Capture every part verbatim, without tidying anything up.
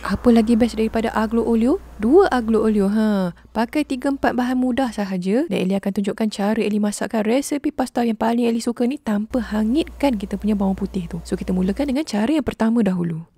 Apa lagi best daripada aglio olio? Dua aglio olio. Ha. Pakai tiga empat bahan mudah sahaja dan Eli akan tunjukkan cara Eli masakkan resepi pasta yang paling Eli suka ni tanpa hangitkan kita punya bawang putih tu. So, kita mulakan dengan cara yang pertama dahulu.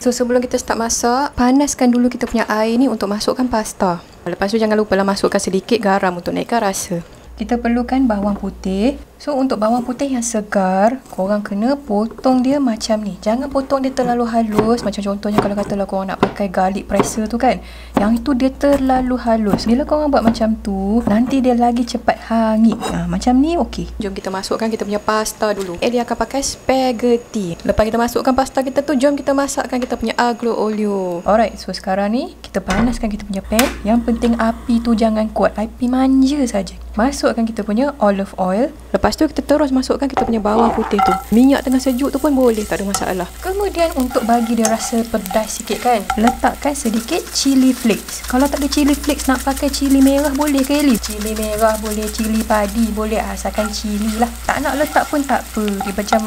So, sebelum kita start masak, panaskan dulu kita punya air ni untuk masukkan pasta. Lepas tu, jangan lupa lah masukkan sedikit garam untuk naikkan rasa. Kita perlukan bawang putih. So, untuk bawang putih yang segar, korang kena potong dia macam ni. Jangan potong dia terlalu halus. Macam contohnya kalau katalah korang nak pakai garlic presser tu kan. Yang itu dia terlalu halus. Bila korang buat macam tu, nanti dia lagi cepat hangit. Ha, macam ni okey. Jom kita masukkan kita punya pasta dulu. Eli akan pakai spaghetti. Lepas kita masukkan pasta kita tu, jom kita masakkan kita punya aglio olio. Alright, so sekarang ni kita panaskan kita punya pan. Yang penting api tu jangan kuat. Api manja saja. Masukkan kita punya olive oil. Lepas tu kita terus masukkan kita punya bawang putih tu. Minyak tengah sejuk tu pun boleh, tak ada masalah. Kemudian untuk bagi dia rasa pedas sikit kan, letakkan sedikit cili flakes. Kalau tak ada cili flakes, nak pakai cili merah boleh ke Eli? Cili merah boleh, cili padi boleh, asalkan cili lah. Tak nak letak pun tak apa. Dia macam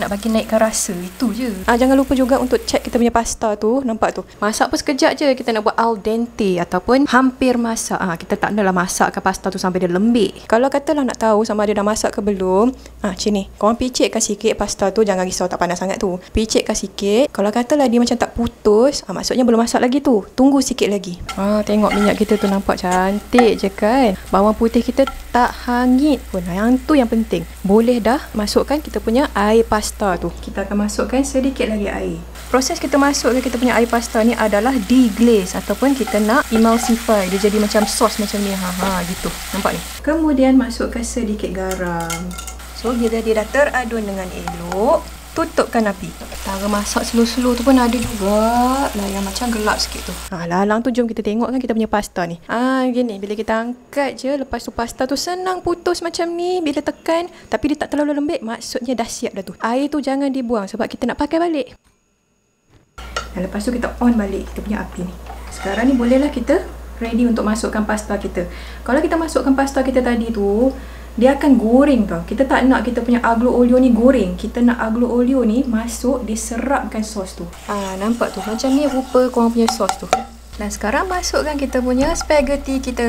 nak bagi naikkan rasa, itu je. Ah, jangan lupa juga untuk check kita punya pasta tu. Nampak tu? Masak pun sekejap je. Kita nak buat al dente ataupun hampir masak. Ah, kita tak adalah masakkan pasta tu sampai dia lembut. Kalau katalah nak tahu sama ada dah masak ke belum, ah, macam ni. Korang picikkan sikit pasta tu, jangan risau tak panas sangat tu. Picikkan sikit. Kalau katalah dia macam tak putus, ah, maksudnya belum masak lagi tu. Tunggu sikit lagi. Ah, tengok minyak kita tu nampak cantik je kan. Bawang putih kita tak hangit pun. Yang tu yang penting. Boleh dah masukkan kita punya air pasta tu. Kita akan masukkan sedikit lagi air. Proses kita masukkan kita punya air pasta ni adalah deglaze ataupun kita nak emulsify. Dia jadi macam sos macam ni. Ha, ha, gitu. Nampak ni? Kemudian masukkan sedikit garam. So, bila dia dah teradun dengan elok, tutupkan api. Cara masak slow-slow tu pun ada juga lah yang macam gelap sikit tu. Ha, lalang tu jom kita tengok kan kita punya pasta ni. Ha, gini. Bila kita angkat je, lepas tu pasta tu senang putus macam ni. Bila tekan, tapi dia tak terlalu lembik, maksudnya dah siap dah tu. Air tu jangan dibuang sebab kita nak pakai balik. Dan lepas tu kita on balik kita punya api ni. Sekarang ni bolehlah kita ready untuk masukkan pasta kita. Kalau kita masukkan pasta kita tadi tu, dia akan goreng tau. Kita tak nak kita punya aglio olio ni goreng. Kita nak aglio olio ni masuk, diserapkan sos tu. Ah, nampak tu? Macam ni rupa korang punya sos tu. Dan sekarang masukkan kita punya spaghetti kita.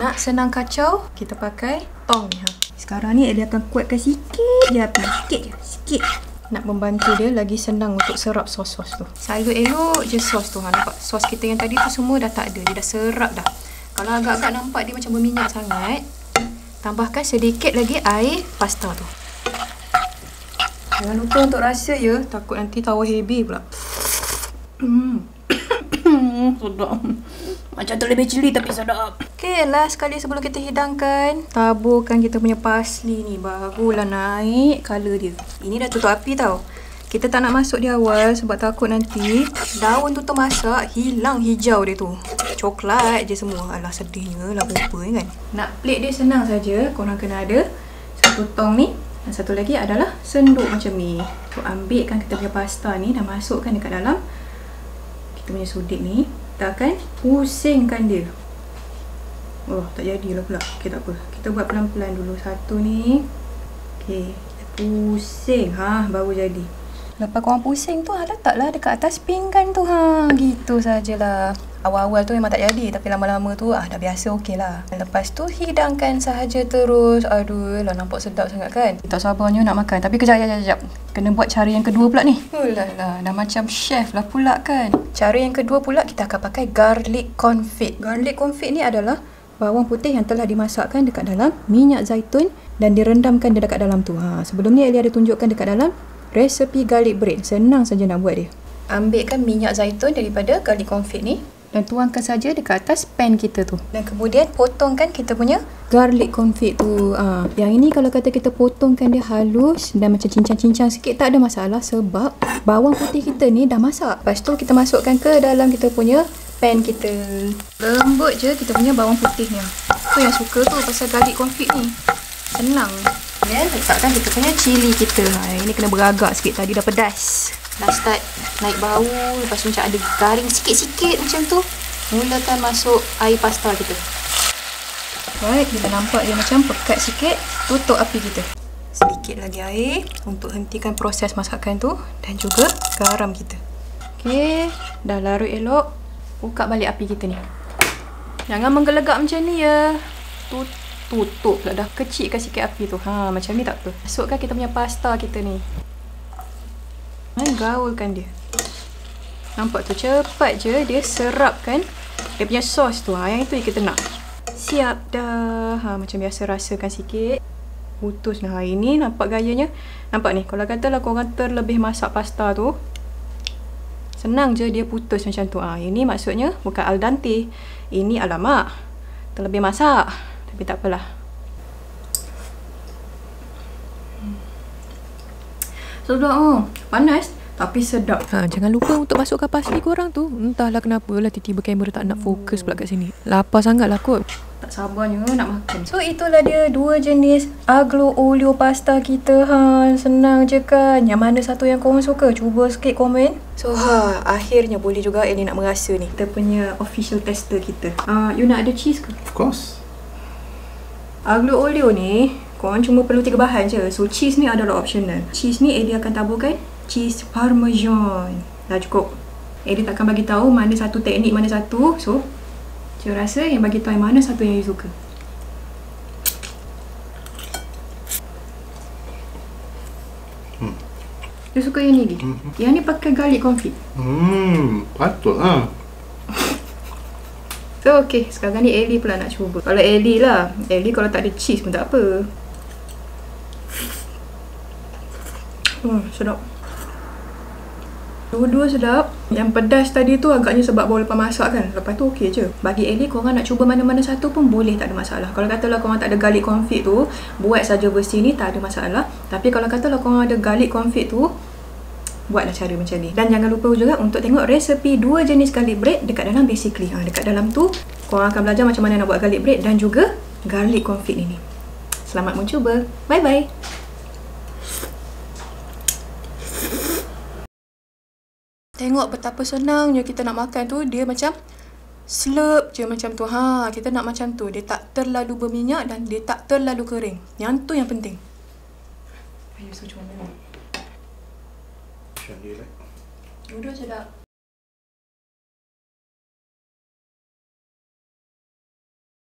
Nak senang kacau, kita pakai tong ni. Ha. Sekarang ni dia akan kuatkan sikit je api. Sikit je. Sikit. Nak membantu dia lagi senang untuk serap sos-sos tu. Sayur elok je sos tu. Ha, nampak sos kita yang tadi tu semua dah tak ada. Dia dah serap dah. Kalau agak-agak nampak dia macam berminyak sangat, tambahkan sedikit lagi air pasta tu. Jangan lupa untuk rasa ya. Takut nanti tawa heavy pula. Hmm. Sedap. Macam tu lebih cili tapi sedap. Okay, last sekali sebelum kita hidangkan, taburkan kita punya parsley ni. Barulah naik colour dia. Ini dah tutup api tau. Kita tak nak masuk di awal sebab takut nanti daun tu termasak, hilang hijau dia tu. Coklat je semua. Alah, sedihnya lah rupa ni kan. Nak plate dia senang saja. Korang kena ada satu tong ni. Dan satu lagi adalah senduk macam ni. So, ambilkan kita punya pasta ni dan masukkan dekat dalam kita punya sudik ni. Kita akan pusingkan dia. Oh, tak jadilah pula. Okay, tak apa. Kita buat pelan-pelan dulu. Satu ni. Okay. Kita pusing. Ha, baru jadi. Lepas korang pusing tu, ha, letaklah dekat atas pinggan tu. Ha, gitu sajalah. Awal-awal tu memang tak jadi. Tapi lama-lama tu, ah, dah biasa okey lah. Lepas tu, hidangkan sahaja terus. Aduh, lah nampak sedap sangat kan? Tak sabarnya nak makan. Tapi kejap, kejap, kejap. Kena buat cara yang kedua pula ni. Ulah lah, dah macam chef lah pula kan? Cara yang kedua pula, kita akan pakai garlic confit. Garlic confit ni adalah bawang putih yang telah dimasakkan dekat dalam minyak zaitun dan direndamkan dia dekat dalam tu. Ha, sebelum ni Eli ada tunjukkan dekat dalam resepi garlic bread. Senang saja nak buat dia. Ambilkan minyak zaitun daripada garlic confit ni dan tuangkan saja dekat atas pan kita tu. Dan kemudian potongkan kita punya garlic confit tu. Ha, yang ini kalau kata kita potongkan dia halus dan macam cincang-cincang sikit, tak ada masalah sebab bawang putih kita ni dah masak. Lepas tu kita masukkan ke dalam kita punya pan kita. Lembut je kita punya bawang putihnya. Aku yang suka tu pasal garlic confit ni. Senang. Dan letakkan kita punya cili kita. Ha, ini kena beragak sikit. Tadi dah pedas. Dah start naik bau. Lepas tu macam ada garing sikit-sikit macam tu. Mulakan masuk air pasta kita. Alright, kita nampak dia macam pekat sikit. Tutup api kita. Sedikit lagi air untuk hentikan proses masakan tu. Dan juga garam kita. Okey, dah larut elok. Buka balik api kita ni. Jangan menggelegak macam ni ya. Tut tutup pula dah. Kecilkan sikit api tu. Ha, macam ni tak apa. Masukkan kita punya pasta kita ni. Dan gaulkan dia. Nampak tu, cepat je dia serapkan dia punya sos tu. Ha, yang tu yang kita nak. Siap dah. Ha, macam biasa rasakan sikit. Putus dah hari ni, nampak gayanya. Nampak ni, kalau katalah korang terlebih masak pasta tu, senang je dia putus macam tu. Ah, ha, ini maksudnya bukan al dente. Ini alamak, terlebih masak. Tapi tak apalah. Sedap oh. Panas tapi sedap. Ha, jangan lupa untuk masukkan parsley korang tu. Entahlah kenapa lah tiba-tiba kamera tak nak fokus pula kat sini. Lapar sangatlah kot. Tak sabarnya nak makan. So itulah dia dua jenis aglio olio pasta kita. Ha, senang je kan. Yang mana satu yang korang suka? Cuba sikit komen. So ha, akhirnya boleh juga Ellie nak merasa ni. Kita punya official tester kita. Ah, uh, you nak ada cheese ke? Of course. Aglio olio ni korang cuma perlu tiga bahan je. So cheese ni adalah optional. Cheese ni Ellie akan taburkan cheese parmesan. Dah cukup. Ellie takkan bagi tahu mana satu teknik mana satu. So you rasa yang bagi tahu yang mana satu yang you suka. Hmm. You suka yang ni lagi? Hmm. Yang ni pakai garlic confit. Hmm, patut lah. So, okay. Sekarang ni Ellie pula nak cuba. Kalau Ellie lah. Ellie kalau tak ada cheese pun tak apa. Hmm, sedap. Dua-dua sedap. Yang pedas tadi tu agaknya sebab baru lepas masak kan. Lepas tu okey je. Bagi Ellie korang nak cuba mana-mana satu pun boleh, tak ada masalah. Kalau katalah korang tak ada garlic confit tu, buat saja versi ni tak ada masalah. Tapi kalau katalah korang ada garlic confit tu, buatlah cara macam ni. Dan jangan lupa juga untuk tengok resepi dua jenis garlic bread dekat dalam Basickeli. Ha, dekat dalam tu korang akan belajar macam mana nak buat garlic bread dan juga garlic confit ni ni. Selamat mencuba. Bye-bye. Tengok betapa senangnya kita nak makan tu. Dia macam slurp je macam tu. Ha, kita nak macam tu. Dia tak terlalu berminyak dan dia tak terlalu kering. Yang tu yang penting. Ayuh, so cuma mana? Duduk sedap.